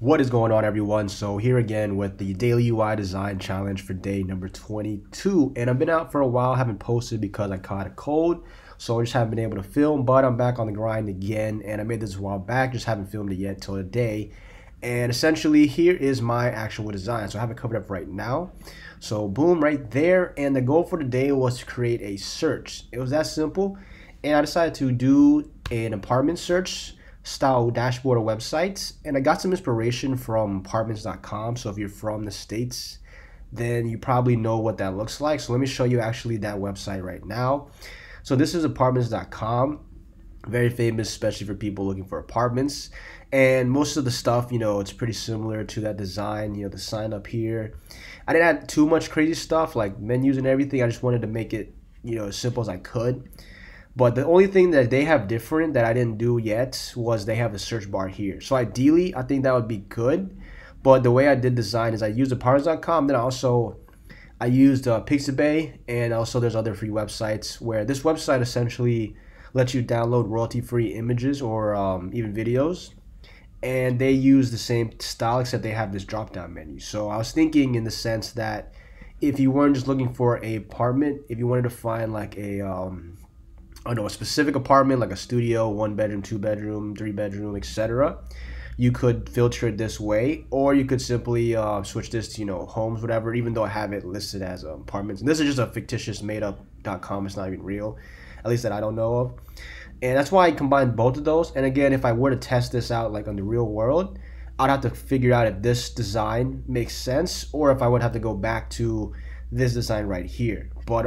What is going on, everyone? So here again with the Daily UI Design Challenge for day number 22, and I've been out for a while, haven't posted because I caught a cold, so I just haven't been able to film, but I'm back on the grind again, and I made this a while back, just haven't filmed it yet till today. And essentially here is my actual design, so I have it covered up right now. So boom, right there, and the goal for today was to create a search. It was that simple, and I decided to do an apartment search style dashboard or websites, and I got some inspiration from apartments.com. so if you're from the States, then you probably know what that looks like. So let me show you actually that website right now. So this is apartments.com, very famous, especially for people looking for apartments, and most of the stuff, you know, it's pretty similar to that design. You know, the sign up here, I didn't add too much crazy stuff like menus and everything. I just wanted to make it, you know, as simple as I could. But the only thing that they have different that I didn't do yet was they have a search bar here. So ideally, I think that would be good. But the way I did design is I used apartments.com, then I used Pixabay, and also there's other free websites where this website essentially lets you download royalty-free images or even videos. And they use the same style, except they have this drop-down menu. So I was thinking in the sense that if you weren't just looking for an apartment, if you wanted to find like a specific apartment, like a studio, 1 bedroom, 2 bedroom, 3 bedroom, etc., you could filter it this way, or you could simply switch this to, you know, homes, whatever, even though I have it listed as apartments. And this is just a fictitious made-up.com, it's not even real, at least that I don't know of. And that's why I combined both of those. And again, if I were to test this out like on the real world, I'd have to figure out if this design makes sense, or if I would have to go back to this design right here. But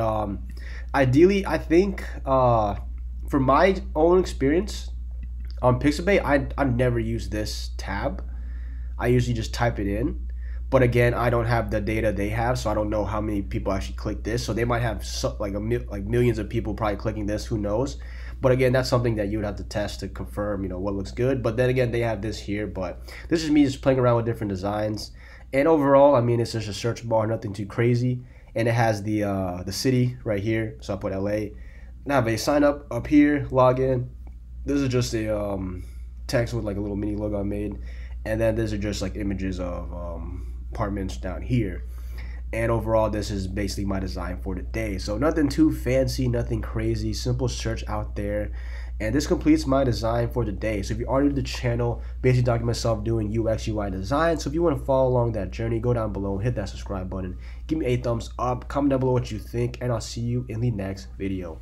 ideally, I think from my own experience on Pixabay, I've never used this tab. I usually just type it in, but again, I don't have the data they have, so I don't know how many people actually click this. So they might have millions of people probably clicking this, who knows. But again, that's something that you would have to test to confirm, you know, what looks good. But then again, they have this here, but this is me just playing around with different designs. And overall, I mean, it's just a search bar, nothing too crazy. And it has the city right here, so I put LA. Now I have a sign up here, login. This is just a text with like a little mini logo I made. And then these are just like images of apartments down here. And overall, this is basically my design for today. So nothing too fancy, nothing crazy, simple search out there. And this completes my design for today. So if you are new to the channel, basically document myself doing UX, UI design. So if you want to follow along that journey, go down below and hit that subscribe button. Give me a thumbs up, comment down below what you think, and I'll see you in the next video.